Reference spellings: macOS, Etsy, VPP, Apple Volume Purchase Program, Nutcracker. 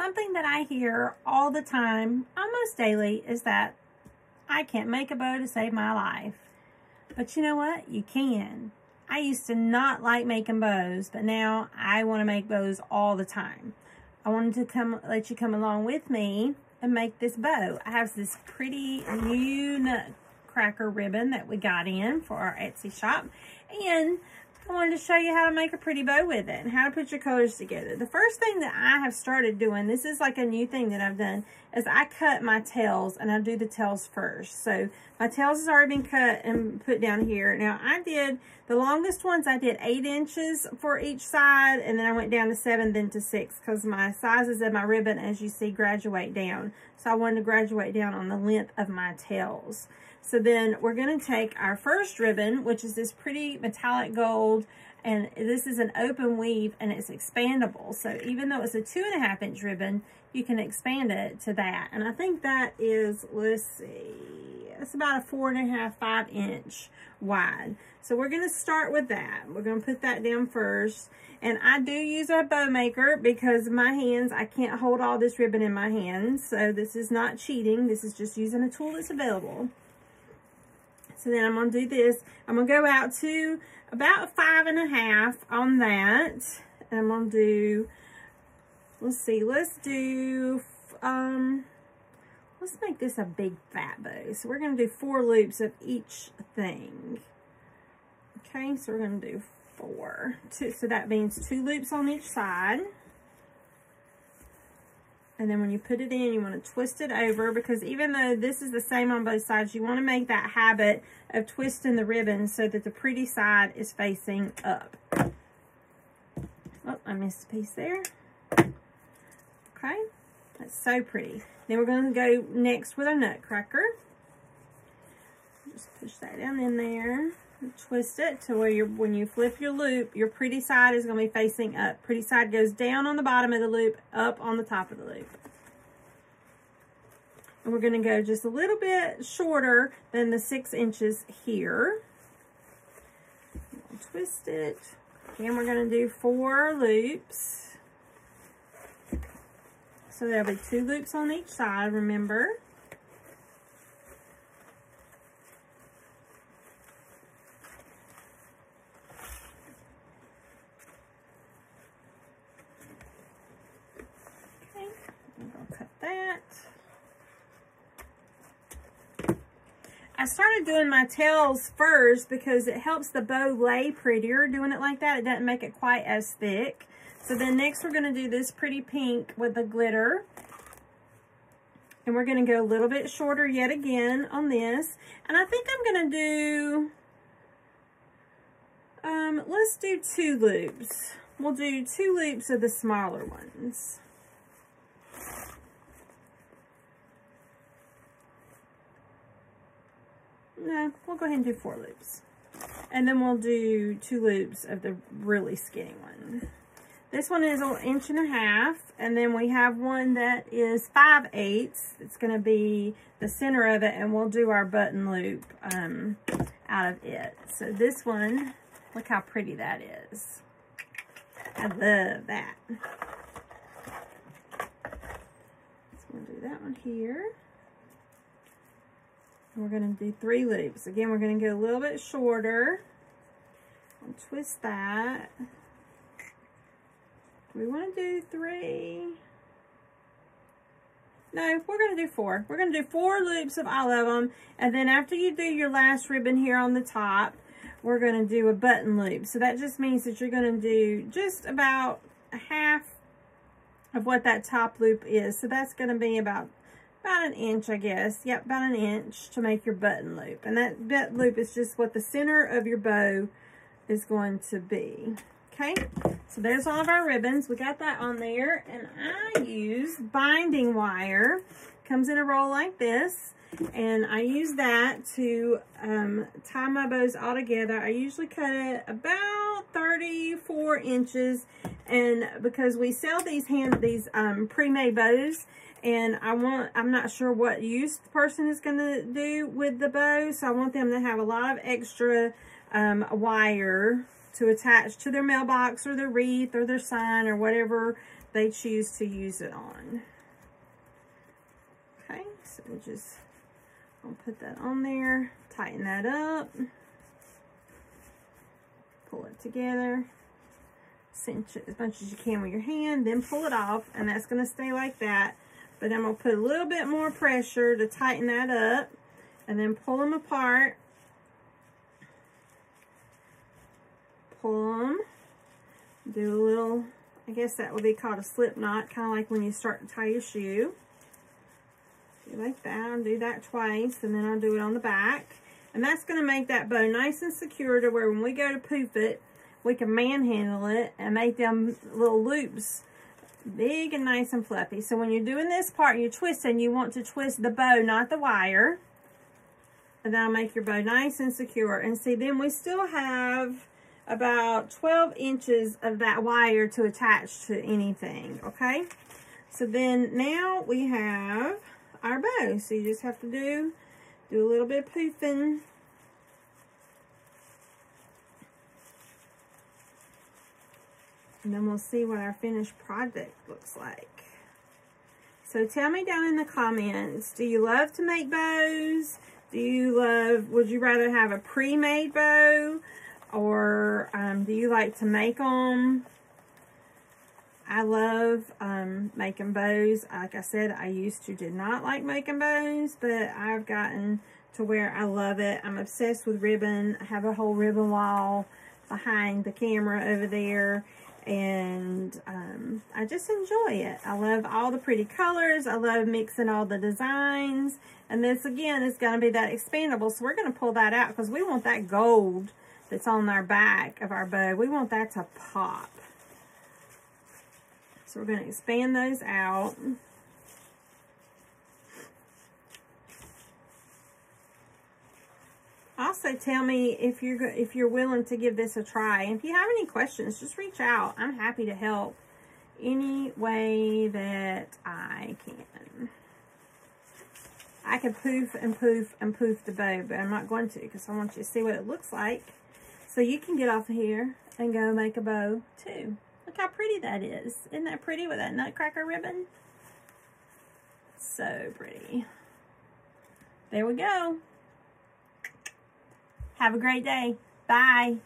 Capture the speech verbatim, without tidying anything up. something that I hear all the time, almost daily, is that I can't make a bow to save my life. But you know what? You can. I used to not like making bows, but now I want to make bows all the time. I wanted to come let you come along with me and make this bow. I have this pretty new Nutcracker ribbon that we got in for our Etsy shop, and I wanted to show you how to make a pretty bow with it and how to put your colors together. The first thing that I have started doing, this is like a new thing that I've done, is I cut my tails, and I do the tails first. So my tails has already been cut and put down here. Now I did, the longest ones I did eight inches for each side, and then I went down to seven, then to six, because my sizes of my ribbon, as you see, graduate down. So I wanted to graduate down on the length of my tails. So then we're going to take our first ribbon, which is this pretty metallic gold, and this is an open weave, and it's expandable. So even though it's a two and a half inch ribbon, you can expand it to that. And I think that is, let's see, it's about a four and a half, five inch wide. So we're going to start with that. We're going to put that down first. And I do use a bow maker because my hands, I can't hold all this ribbon in my hands. So this is not cheating. This is just using a tool that's available. So then I'm going to do this. I'm going to go out to about five and a half on that. And I'm going to do, let's see, let's do, um, let's make this a big fat bow. So we're going to do four loops of each thing. Okay, so we're going to do four. Two, so that means two loops on each side. And then when you put it in, you want to twist it over, because even though this is the same on both sides, you want to make that habit of twisting the ribbon so that the pretty side is facing up. Oh, I missed a piece there. Okay, that's so pretty. Then we're going to go next with a nutcracker. Just push that down in there. Twist it to where you're, when you flip your loop, your pretty side is going to be facing up. Pretty side goes down on the bottom of the loop, up on the top of the loop. And we're going to go just a little bit shorter than the six inches here. Twist it. And we're going to do four loops. So there'll be two loops on each side, remember. I started doing my tails first because it helps the bow lay prettier doing it like that. It doesn't make it quite as thick. So then next we're going to do this pretty pink with the glitter. And we're going to go a little bit shorter yet again on this. And I think I'm going to do, um, let's do two loops. We'll do two loops of the smaller ones. No, we'll go ahead and do four loops. And then we'll do two loops of the really skinny one. This one is an inch and a half. And then we have one that is five eighths. It's going to be the center of it. And we'll do our button loop um, out of it. So this one, look how pretty that is. I love that. So we'll do that one here. We're going to do three loops. Again, we're going to go a little bit shorter. I'll twist that. We want to do three. No, we're going to do four. We're going to do four loops of all of them. And then after you do your last ribbon here on the top, we're going to do a button loop. So that just means that you're going to do just about a half of what that top loop is. So that's going to be about About an inch, I guess. Yep, about an inch to make your button loop. And that button loop is just what the center of your bow is going to be. Okay, so there's all of our ribbons. We got that on there. And I use binding wire. Comes in a roll like this. And I use that to um, tie my bows all together. I usually cut it about thirty-four inches. And because we sell these hand, these um, pre-made bows, and I want, I'm not sure what use the person is going to do with the bow. So I want them to have a lot of extra um, wire to attach to their mailbox or their wreath or their sign or whatever they choose to use it on. Okay, so we just I'll put that on there, tighten that up, pull it together, cinch it as much as you can with your hand, then pull it off, and that's going to stay like that. But I'm going to put a little bit more pressure to tighten that up, and then pull them apart. Pull them, do a little, I guess that would be called a slip knot, kind of like when you start to tie your shoe. Do like that, I'll do that twice, and then I'll do it on the back. And that's going to make that bow nice and secure to where when we go to poof it, we can manhandle it and make them little loops big and nice and fluffy. So when you're doing this part, you're twisting, you want to twist the bow, not the wire. And that'll make your bow nice and secure. And see, then we still have about twelve inches of that wire to attach to anything, okay? So then now we have our bow. So you just have to do, do a little bit of poofing. And then we'll see what our finished project looks like. So tell me down in the comments, do you love to make bows? Do you love, would you rather have a pre-made bow? Or um, do you like to make them? I love um, making bows. Like I said, I used to did not like making bows, but I've gotten to where I love it. I'm obsessed with ribbon. I have a whole ribbon wall behind the camera over there. And um, I just enjoy it. I love all the pretty colors. I love mixing all the designs. And this, again, is going to be that expandable. So we're going to pull that out because we want that gold that's on our back of our bow. We want that to pop. So we're going to expand those out. Also, tell me if you're if you're willing to give this a try. If you have any questions, just reach out. I'm happy to help any way that I can. I can poof and poof and poof the bow, but I'm not going to because I want you to see what it looks like. So you can get off of here and go make a bow too. Look how pretty that is. Isn't that pretty with that nutcracker ribbon? So pretty. There we go. Have a great day. Bye.